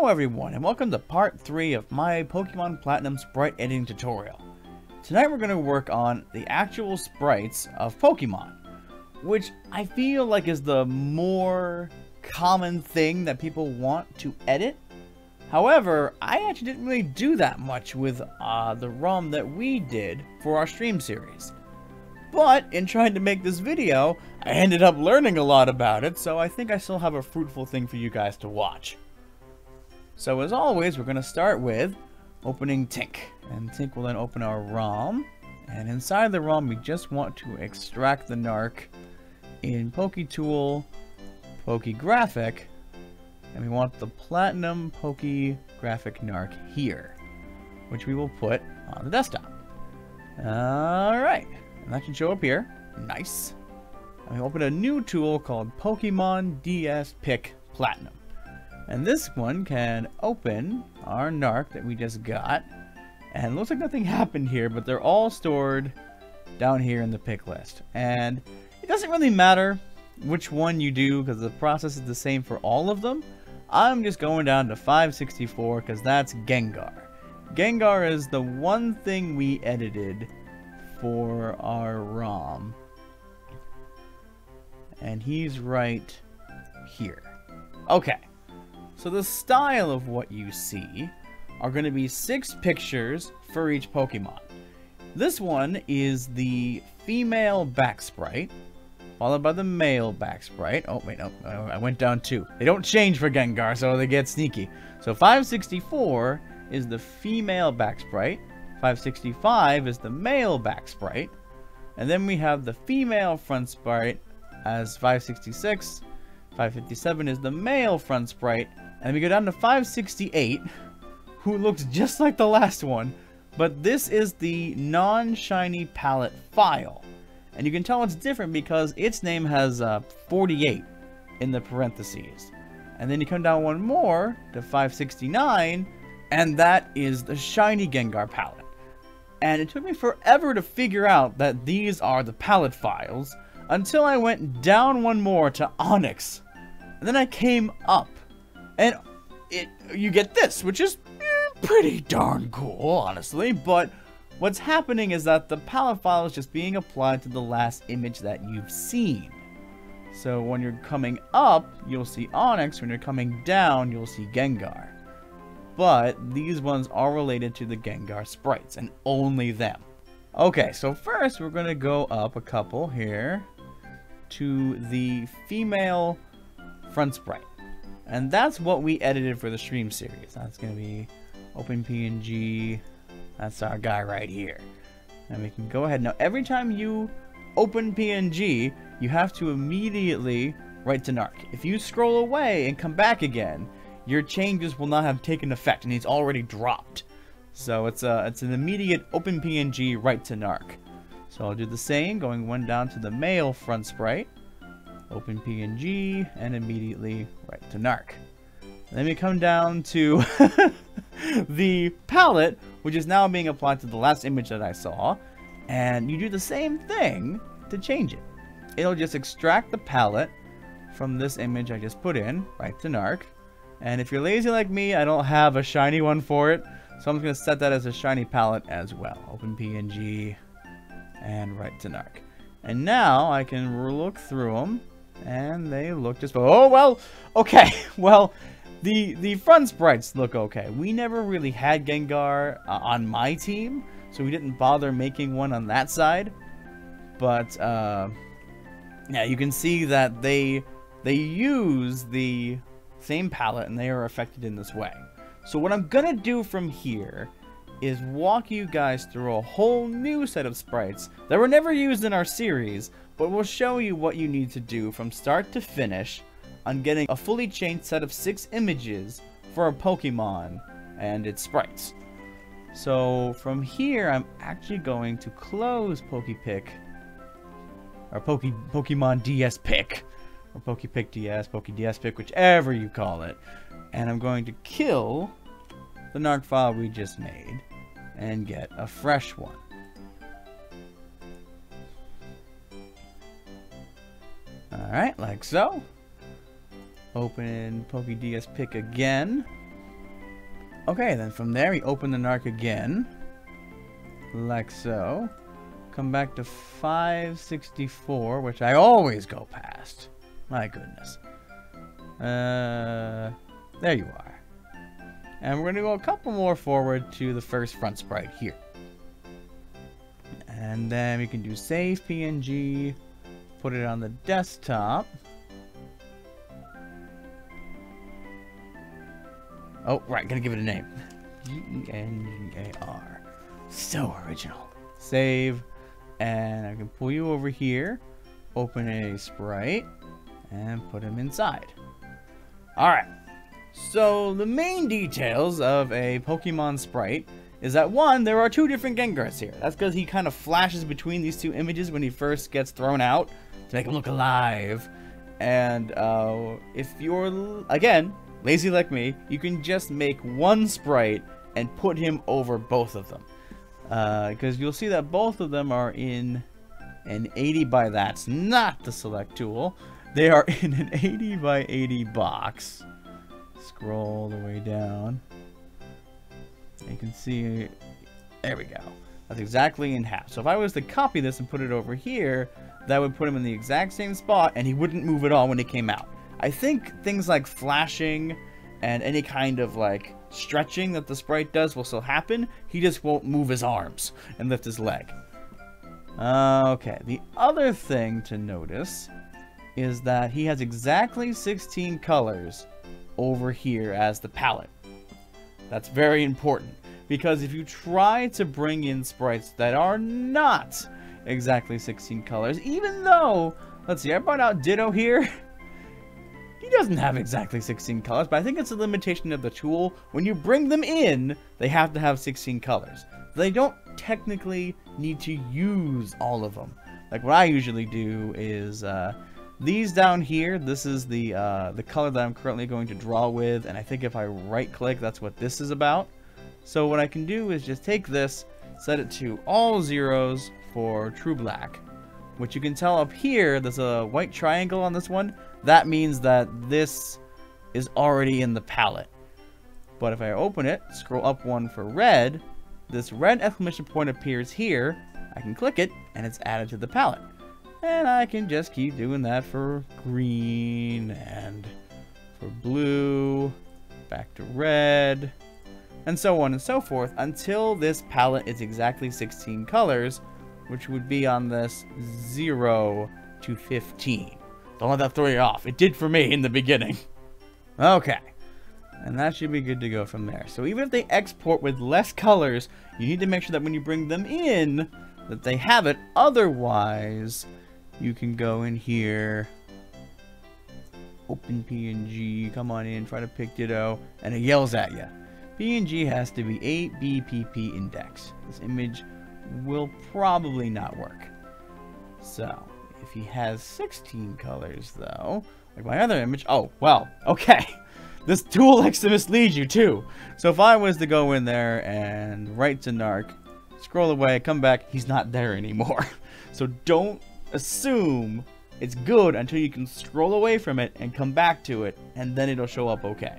Hello everyone, and welcome to part 3 of my Pokemon Platinum sprite editing tutorial. Tonight we're going to work on the actual sprites of Pokemon, which I feel like is the more common thing that people want to edit. However, I actually didn't really do that much with the ROM that we did for our stream series. But in trying to make this video, I ended up learning a lot about it, so I think I still have a fruitful thing for you guys to watch. So as always, we're going to start with opening Tinke, and Tinke will then open our ROM, and inside the ROM we just want to extract the NARC in PokeTool, PokeGraphic, and we want the Platinum PokeGraphic NARC here, which we will put on the desktop. Alright, and that should show up here. Nice. And we open a new tool called Pokemon DS Pic Platinum. And this one can open our NARC that we just got. And it looks like nothing happened here, but they're all stored down here in the pick list. And it doesn't really matter which one you do because the process is the same for all of them. I'm just going down to 564 because that's Gengar. Gengar is the one thing we edited for our ROM. And he's right here. Okay. So the style of what you see are going to be 6 pictures for each Pokemon. This one is the female back sprite, followed by the male back sprite. Oh wait, no, I went down 2. They don't change for Gengar, so they get sneaky. So 564 is the female back sprite, 565 is the male back sprite, and then we have the female front sprite as 566, 557 is the male front sprite, and we go down to 568, who looks just like the last one, but this is the non-shiny palette file. And you can tell it's different because its name has 48 in the parentheses. And then you come down one more to 569, and that is the shiny Gengar palette. And it took me forever to figure out that these are the palette files, until I went down one more to Onyx. And then I came up. And you get this, which is pretty darn cool, honestly, but what's happening is that the palette file is just being applied to the last image that you've seen. So when you're coming up, you'll see Onyx. When you're coming down, you'll see Gengar. But these ones are related to the Gengar sprites, and only them. Okay, so first we're going to go up a couple here to the female front sprite. And that's what we edited for the stream series. That's going to be open PNG. That's our guy right here. And we can go ahead. Now, every time you open PNG, you have to immediately write to NARC. If you scroll away and come back again, your changes will not have taken effect, and he's already dropped. So it's an immediate open PNG write to NARC. So I'll do the same, going one down to the male front sprite. Open PNG, and immediately right to NARC. And then we come down to the palette, which is now being applied to the last image that I saw, and you do the same thing to change it. It'll just extract the palette from this image I just put in, right to NARC, and if you're lazy like me, I don't have a shiny one for it, so I'm just going to set that as a shiny palette as well. Open PNG, and right to NARC. And now I can look through them, and they look just... Oh, well, okay. Well, the front sprites look okay. We never really had Gengar on my team, so we didn't bother making one on that side. But, yeah, you can see that they use the same palette, and they are affected in this way. So what I'm going to do from here is walk you guys through a whole new set of sprites that were never used in our series, but we'll show you what you need to do from start to finish on getting a fully changed set of 6 images for a Pokemon and its sprites. So from here, I'm actually going to close PokePic, or Pokemon DS Pic, or PokePic DS, PokeDS Pic, whichever you call it, and I'm going to kill the NARC file we just made and get a fresh one. Alright, like so. Open PokeDS Pic again. Okay, then from there we open the NARC again. Like so. Come back to 564, which I always go past. My goodness. There you are. And we're going to go a couple more forward to the first front sprite here. And then we can do save PNG, put it on the desktop. Oh, right, gonna give it a name. Gengar. So original. Save. And I can pull you over here, open a sprite, and put him inside. Alright, so the main details of a Pokemon sprite is that, one, there are two different Gengars here. That's because he kind of flashes between these two images when he first gets thrown out to make him look alive. And if you're, again, lazy like me, you can just make one sprite and put him over both of them. Because you'll see that both of them are in an 80 by that's not the select tool. They are in an 80 by 80 box. Scroll the way down. You can see, there we go. That's exactly in half. So if I was to copy this and put it over here, that would put him in the exact same spot and he wouldn't move at all when he came out. I think things like flashing and any kind of like stretching that the sprite does will still happen. He just won't move his arms and lift his leg. Okay, the other thing to notice is that he has exactly 16 colors over here as the palette. That's very important, because if you try to bring in sprites that are not exactly 16 colors, even though, let's see, I brought out Ditto here. He doesn't have exactly 16 colors, but I think it's a limitation of the tool. When you bring them in, they have to have 16 colors. They don't technically need to use all of them. Like what I usually do is these down here, this is the color that I'm currently going to draw with, and I think if I right click, that's what this is about. So what I can do is just take this, set it to all zeros for true black, which you can tell up here, there's a white triangle on this one. That means that this is already in the palette. But if I open it, scroll up one for red, this red exclamation point appears here. I can click it and it's added to the palette. And I can just keep doing that for green and for blue, back to red, and so on and so forth until this palette is exactly 16 colors, which would be on this 0 to 15. Don't let that throw you off. It did for me in the beginning. Okay. And that should be good to go from there. So even if they export with less colors, you need to make sure that when you bring them in, that they have it. Otherwise, you can go in here, open PNG, come on in, try to pick Ditto, and it yells at you. PNG has to be 8BPP index. This image will probably not work. So, if he has 16 colors though, like my other image, oh, well, okay. This tool likes to mislead you too. So if I was to go in there and write to NARC, scroll away, come back, he's not there anymore. So don't assume it's good until you can scroll away from it and come back to it, and then it'll show up okay.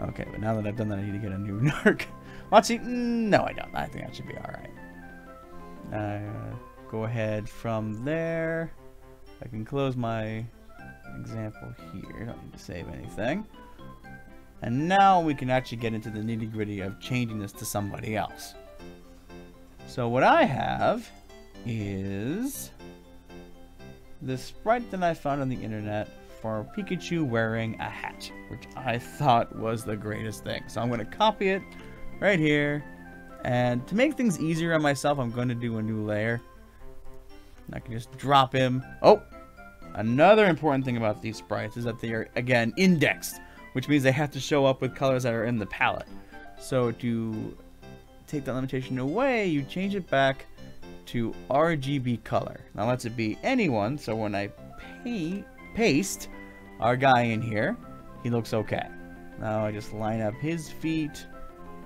Okay, but now that I've done that, I need to get a new NARC. Let's see. No, I don't. I think that should be all right. Go ahead from there. I can close my example here. Don't need to save anything. And now we can actually get into the nitty-gritty of changing this to somebody else. So what I have is the sprite that I found on the internet for Pikachu wearing a hat, which I thought was the greatest thing. So I'm going to copy it right here, and to make things easier on myself, I'm going to do a new layer. And I can just drop him. Oh, another important thing about these sprites is that they are, again, indexed, which means they have to show up with colors that are in the palette. So to take that limitation away, you change it back to RGB color. Now let's it be anyone, so when I paste our guy in here, he looks okay. Now I just line up his feet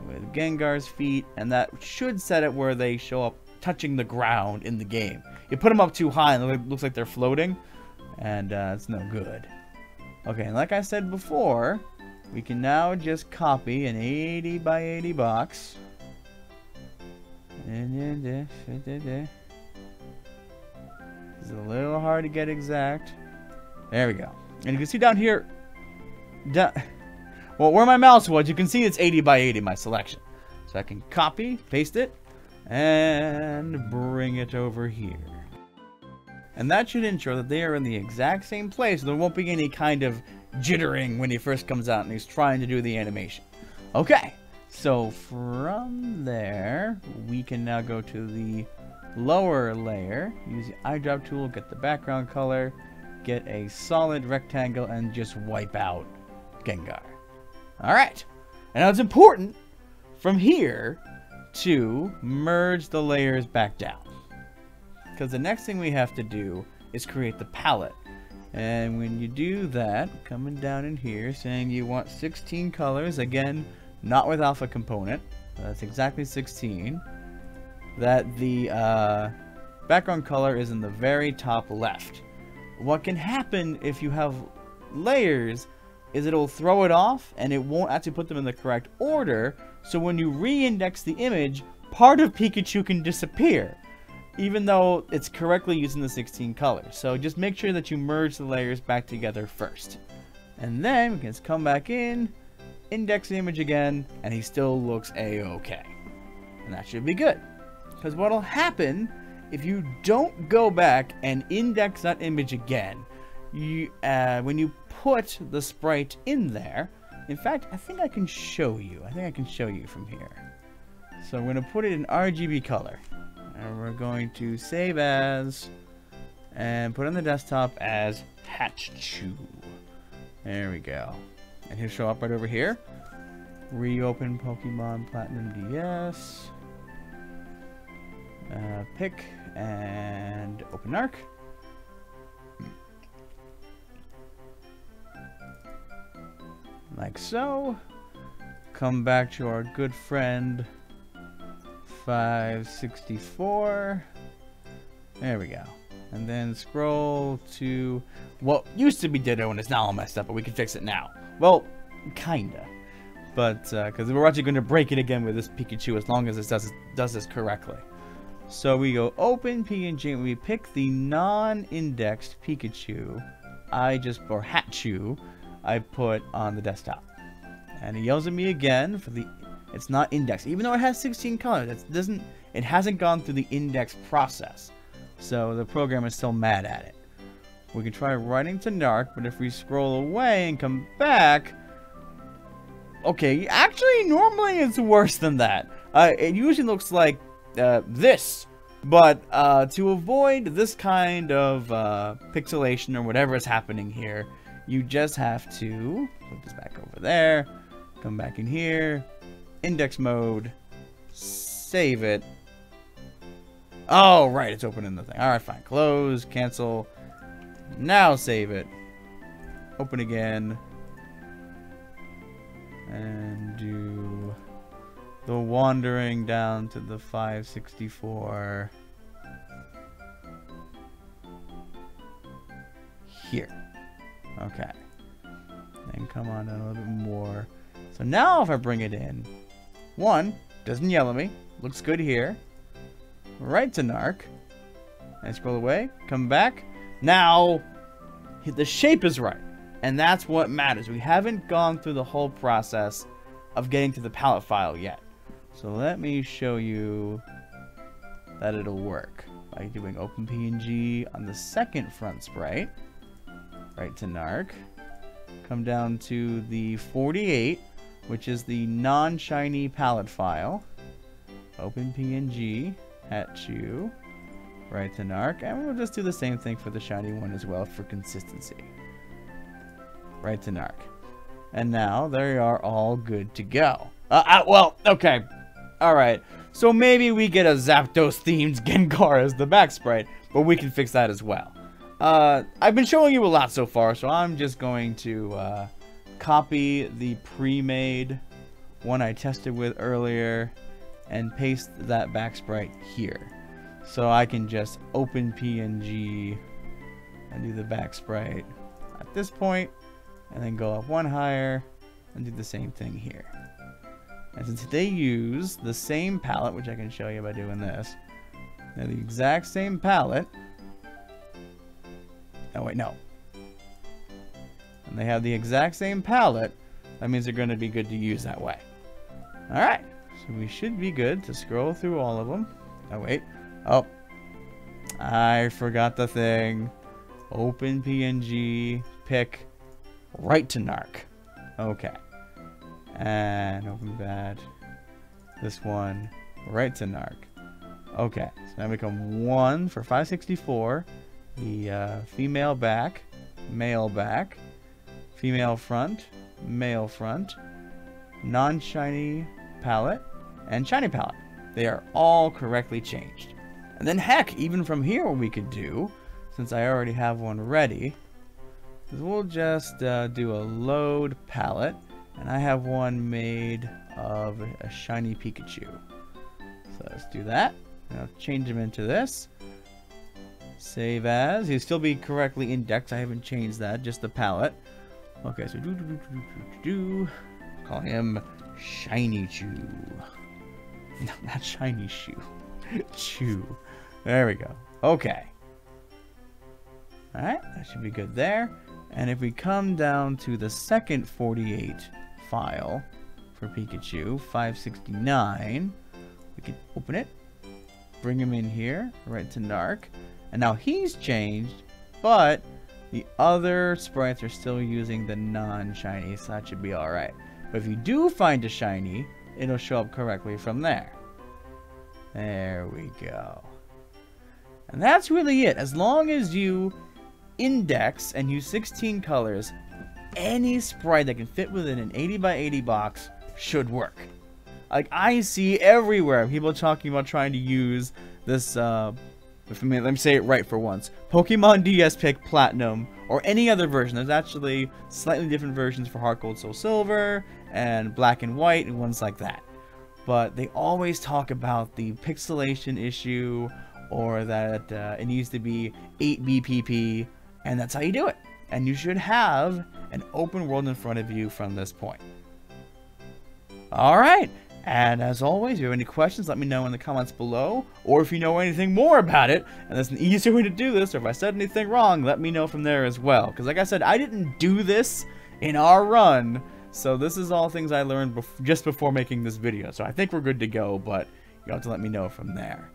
with Gengar's feet, and that should set it where they show up touching the ground in the game. You put them up too high and it looks like they're floating, and it's no good. Okay, and like I said before, We can now just copy an 80 by 80 box. It's a little hard to get exact. There we go. And you can see down here, well, where my mouse was, you can see it's 80 by 80 my selection. So I can copy, paste it, and bring it over here. And that should ensure that they are in the exact same place. There won't be any kind of jittering when he first comes out and he's trying to do the animation. Okay, so from there, we can now go to the lower layer. Use the eyedrop tool, get the background color, get a solid rectangle, and just wipe out Gengar. Alright, and now it's important from here to merge the layers back down, because the next thing we have to do is create the palette. And when you do that, coming down in here, saying you want 16 colors, again, not with alpha component, that's exactly 16, that the background color is in the very top left. What can happen if you have layers is it'll throw it off and it won't actually put them in the correct order, so when you re-index the image, part of Pikachu can disappear, even though it's correctly using the 16 colors. So just make sure that you merge the layers back together first. And then we can just come back in, index the image again, and he still looks a-okay. And that should be good. Because what'll happen if you don't go back and index that image again, you, when you put the sprite in there, in fact, I think I can show you. I think I can show you from here. So I'm going to put it in RGB color. And we're going to save as, and put on the desktop as Hatchu. There we go. And he'll show up right over here. Reopen Pokemon Platinum DS. Pick and open NARC. Like so. Come back to our good friend 564. There we go. And then scroll to what used to be Ditto and it's now all messed up, but we can fix it now. Well, kinda. But, because we're actually going to break it again with this Pikachu as long as it does this correctly. So we go open PNG and we pick the non-indexed Pikachu. Or Hatchu, I put on the desktop. And he yells at me again for the... It's not indexed, even though it has 16 colors. It hasn't gone through the index process, so the program is still mad at it. We can try writing to NARC, but if we scroll away and come back, okay, actually normally it's worse than that. It usually looks like this, but to avoid this kind of pixelation or whatever is happening here, you just have to put this back over there, come back in here. Index mode, save it. Oh, right, it's open in the thing. All right, fine. Close, cancel. Now save it. Open again. And do the wandering down to the 564. Here. Okay. And come on down a little bit more. So now if I bring it in, one, doesn't yell at me, looks good here, right to NARC, I scroll away, come back, now the shape is right, and that's what matters. We haven't gone through the whole process of getting to the palette file yet, so let me show you that it'll work by doing open PNG on the second front sprite, right to NARC, come down to the 48, which is the non-shiny palette file. Open PNG, Hatchu, right to NARC, and we'll just do the same thing for the shiny one as well for consistency. Right to NARC. And now they are all good to go. Well, okay. Alright, so maybe we get a Zapdos-themed Gengar as the back sprite, but we can fix that as well. I've been showing you a lot so far, so I'm just going to, copy the pre-made one I tested with earlier and paste that back sprite here. So I can just open PNG and do the back sprite at this point and then go up one higher and do the same thing here. And since they use the same palette, which I can show you by doing this, now the exact same palette. Oh wait, no. And they have the exact same palette. That means they're going to be good to use that way. All right, so we should be good to scroll through all of them. Oh wait, oh, I forgot the thing. Open PNG, pick right to NARC. Okay, and open that. This one, right to NARC. Okay, so now we come one for 564. The female back, male back, female front, male front, non-shiny palette, and shiny palette. They are all correctly changed. And then heck, even from here what we could do, since I already have one ready, is we'll just do a load palette, and I have one made of a shiny Pikachu. So let's do that, and I'll change him into this. Save as. He'll still be correctly indexed. I haven't changed that, just the palette. Okay, so call him Shiny Chew. No, not Shiny Shoe. Chew. There we go. Okay. Alright, that should be good there. And if we come down to the second 48 file for Pikachu, 569, we can open it, bring him in here, right to NARC. And now he's changed, but the other sprites are still using the non-shiny, so that should be alright. But if you do find a shiny, it'll show up correctly from there. There we go. And that's really it. As long as you index and use 16 colors, any sprite that can fit within an 80 by 80 box should work. Like, I see everywhere people talking about trying to use this let me say it right for once. Pokemon DS Pic Platinum, or any other version. There's actually slightly different versions for Heart Gold, Soul Silver, and Black and White, and ones like that. But they always talk about the pixelation issue, or that it needs to be 8 BPP, and that's how you do it. And you should have an open world in front of you from this point. All right. And as always, if you have any questions, let me know in the comments below, or if you know anything more about it, and there's an easier way to do this, or if I said anything wrong, let me know from there as well. Because like I said, I didn't do this in our run, so this is all things I learned just before making this video. So I think we're good to go, but you'll have to let me know from there.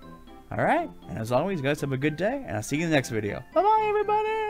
Alright, and as always, guys, have a good day, and I'll see you in the next video. Bye-bye, everybody!